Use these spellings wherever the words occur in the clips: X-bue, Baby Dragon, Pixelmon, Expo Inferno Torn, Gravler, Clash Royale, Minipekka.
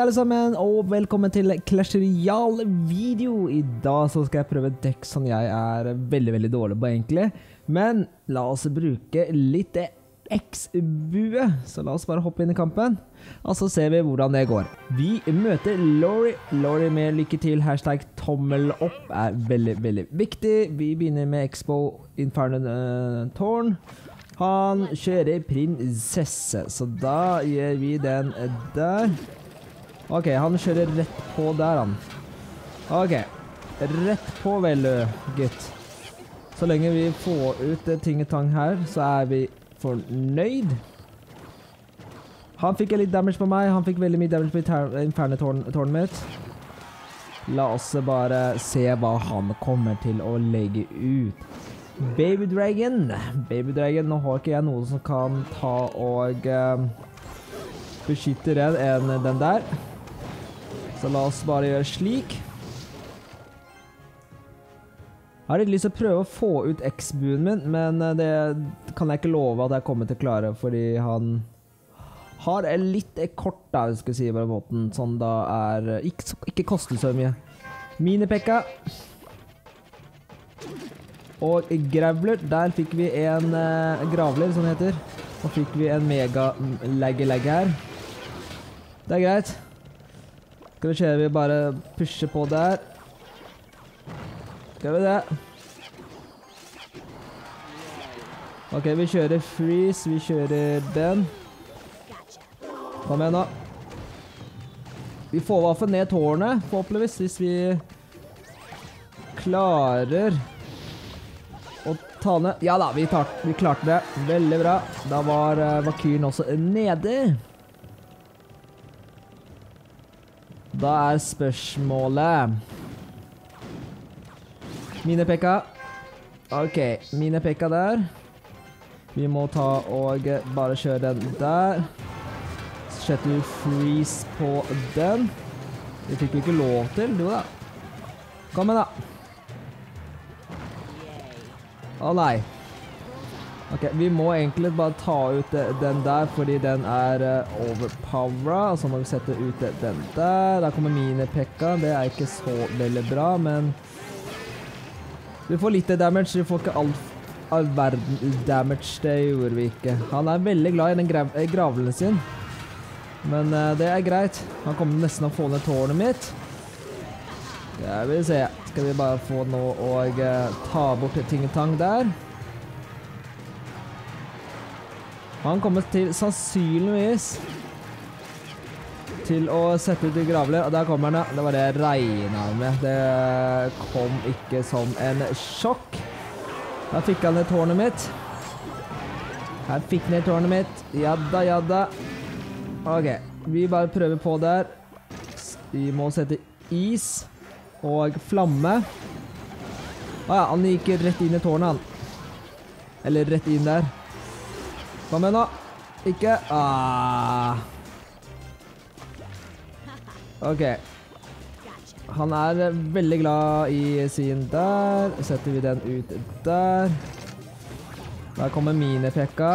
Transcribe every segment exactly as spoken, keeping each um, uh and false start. alle sammen, og velkommen til Clash Royale video. I dag så skal jeg prøve et dekk som jeg er veldig, veldig dårlig på egentlig. Men la oss bruke litt X-bue, så la oss bare hoppe inn i kampen. Og så ser vi hvordan det går. Vi møter Lori. Lori med lykke til, hashtag tommel opp er veldig, veldig viktig. Vi begynner med Expo Inferno Torn. Han kjører prinsesse, så da gjør vi den der. Ok, han kjører rett på der, han. Ok, rett på vel, gutt. Så lenge vi får ut tingetang her, så er vi fornøyd. Han fikk litt damage på meg, han fikk veldig mye damage på infernetårnet mitt. La oss bare se hva han kommer til å legge ut. Baby Dragon. Baby Dragon, nå har ikke jeg noen som kan ta og uh, beskytte den enn den der. Så la oss bare gjøre slik. Jeg har litt lyst til å prøve å få ut X-buen min, men det kan jeg ikke love at jeg kommer til å klare, fordi han har litt kort der, skal jeg si, bare måten, sånn da er ikke, ikke koster så mye. Minipekka. Og Gravler, der fikk vi en uh, Gravler, som det heter. Og fikk vi en mega legge-legge her. Det er greit. Skal vi se, vi bare pusher på der. Skal vi det? Ok, vi kjører freeze, vi kjører den. Kom igjen nå. Vi får i hvert fall ned tårnet, forhåpentligvis, hvis vi klarer... Tane. Ja da, vi, tar, vi klarte det. Veldig bra. Da var uh, vakyren også nede. Da er spørsmålet. Minipekka. Ok, Minipekka der. Vi må ta og bare kjøre den der. Så setter vi freeze på den. Det fikk vi ikke lov til, du da. Kom med da. Å nei. Ok, vi må egentlig bare ta ut den der, fordi den er uh, overpowered. Og så må vi sette ut den der. Der kommer Minipekka. Det er ikke så veldig bra, men... Vi får litt damage, vi får ikke all, all verden damage. Det gjorde vi ikke. Han er veldig glad i den grav gravlen sin. Men uh, det er greit. Han kommer nesten å få ned tårnet mitt. Ja, vi ser. Skal vi bare få noe og uh, ta bort tingetang der. Han kommer til, sannsynligvis, til å sette ut i Gravler. Og der kommer han, ja. Det var det jeg regnet med. Det kom ikke som en sjokk. Da fikk han ned tårnet mitt. Her fikk han ned tårnet mitt. Jadda, jadda. Ok, vi bare prøver på der. Vi må sette is. Og flamme. Å ja, han gikk rett inn i tårnet, han. Eller rett inn der. Kom igjen nå. Ikke. Ah. Ok. Han er veldig glad i sin der. Setter vi den ut der. Der kommer Minipekka.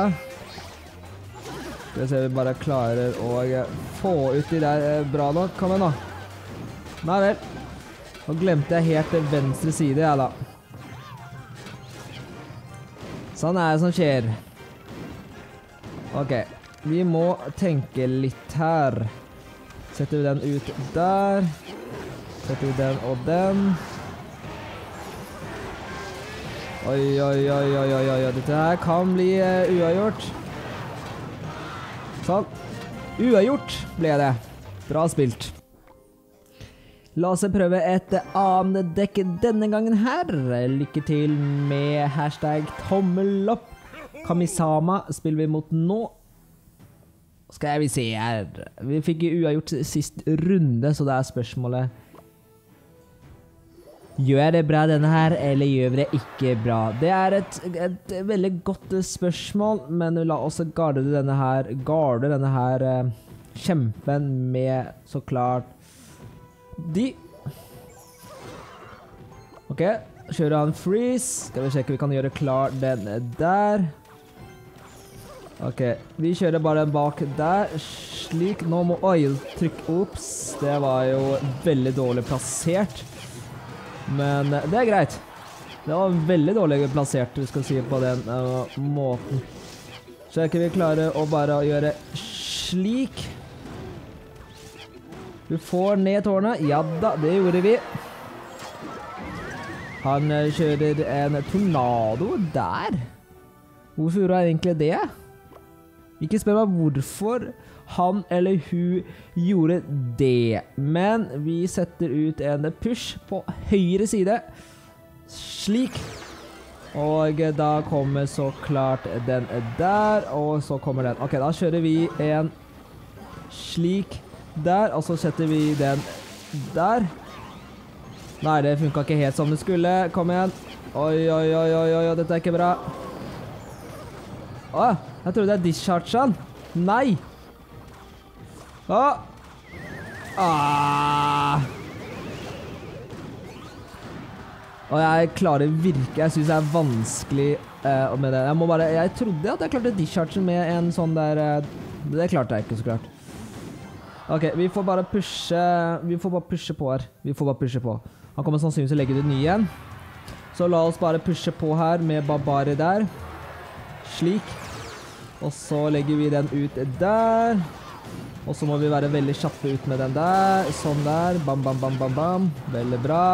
Skal vi se, vi bare klarer å få ut de der bra nok. Kom igjen nå. Nei vel. Nå glemte jeg helt til venstre side, jeg da. Sånn er det som skjer. Ok, vi må tenke litt her. Setter vi den ut der. Setter vi den og den. Oi, oi, oi, oi, oi, oi. Dette her kan bli uh, uavgjort. Sånn. Uavgjort ble det. Bra spilt. La oss prøve et annet dekk denne gangen her. Lykke til med hashtag tommel opp. Kamisama spiller vi mot nå. Skal vi se her. Vi fikk uavgjort sist runde, så det er spørsmålet. Gjør jeg det bra denne her, eller gjør vi det ikke bra? Det er et, et veldig godt spørsmål, men la oss garde denne her, garde denne her kjempen med så klart de. Ok, kjører han freeze. Skal vi sjekke vi kan gjøre klar den der. Ok, vi kjører bare bak der, slik. Nå må, oi, trykk, ups, det var jo veldig dårlig plassert. Men det er greit. Det var veldig dårlig plassert, du skal si, på den uh, måten. Så er ikke vi klare å bare gjøre slik. Du får ned tårnet, ja da, det gjorde vi. Han kjører en tornado der. Hvorfor gjorde han egentlig det? Ikke spør meg hvorfor han eller hun gjorde det. Men vi setter ut en push på høyre side. Slik. Og da kommer så klart den der. Og så kommer den. Ok, da kjører vi en slik der. Og så setter vi den der. Nei, det funket ikke helt som det skulle. Kom igjen. Oi, oi, oi, oi, oi, dette er ikke bra. Åh, jeg trodde det er dischargen. Nei. Åh. Ah. Og jeg klarer virkelig, jeg synes det er vanskelig uh, med det. Jeg må bare, jeg trodde at jeg klarte dischargen med en sånn der, uh, det klarte jeg ikke så klart. Ok, vi får bare pushe, vi får bare pushe på her. Vi får bare pushe på. Han kommer sannsynligvis til å legge ut ny igjen. Så la oss bare pushe på her med barbare der. Slik. Og så legger vi den ut der. Og så må vi være veldig kjappe ut med den der. Sånn der. Bam, bam, bam, bam, bam. Veldig bra.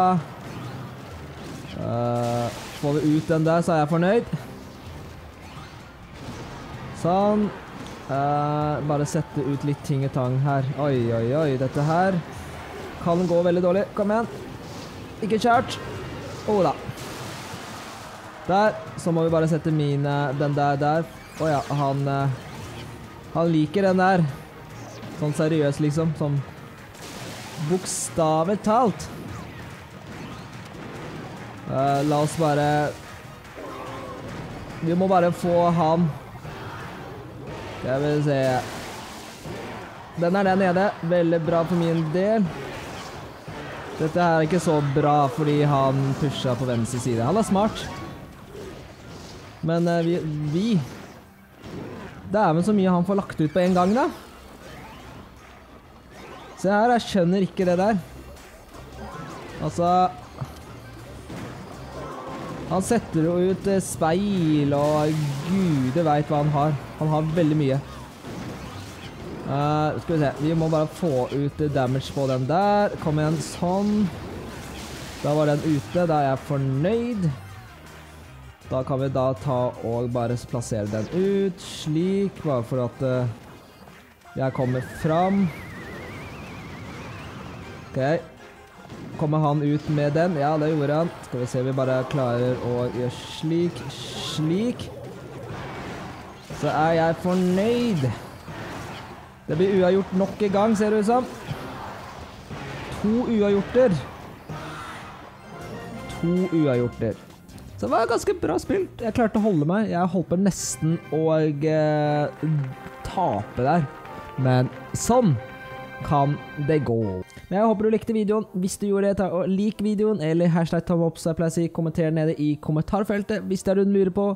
Uh, får vi ut den der, så er jeg fornøyd. Sånn. Uh, bare sette ut litt ting og tang her. Oi, oi, oi. Dette her kan gå veldig dårlig. Kom igjen. Ikke kjært. Åh da. Der, så må vi bare sette mine, den der, der. Åja, han, han liker den der. Sånn seriøs liksom, sånn bokstavet talt. Uh, la oss bare, vi må bare få han. Jeg vil se. Den er der nede, veldig bra for min del. Dette her er ikke så bra fordi han pusha på venstre side, han er smart. Men uh, vi, vi... Det er vel så mye han får lagt ut på en gang da. Se her, jeg skjønner ikke det der. Altså... Han setter jo ut uh, speil, og Gud vet hva han har. Han har veldig mye. Uh, skal vi se, vi må bare få ut damage på den der. Kom igjen, sånn. Da var den ute, da er jeg fornøyd. Da kan vi da ta og bare plassere den ut, slik, bare for at uh, jeg kommer fram. Ok, kommer han ut med den? Ja, det gjorde han. Skal vi se, vi bare klarer å gjøre slik, slik. Så er jeg fornøyd. Det blir uavgjort nok i gang, ser det ut som. To uavgjorter. To uavgjorter. Så det var ganske bra spilt. Jeg klarte å holde meg. Jeg holdt på nesten å eh, tape der. Men sånn kan det gå. Men jeg håper du likte videoen. Hvis du gjorde det, ta og lik videoen. Eller hashtag tommel opp, så jeg pleier å si. Kommenter nede i kommentarfeltet hvis det er du lurer på.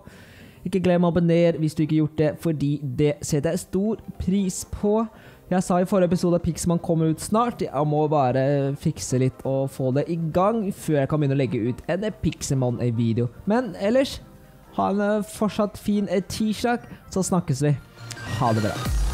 Ikke glem å abonnere hvis du ikke har gjort det, fordi det setter jeg stor pris på. Jeg sa i forrige episode at Pixelmon kommer ut snart. Jeg må bare fikse litt og få det i gang før jeg kan begynne å legge ut en Pixelmon-video. Men ellers, ha en fortsatt fin tirsdag, så snakkes vi. Ha det bra.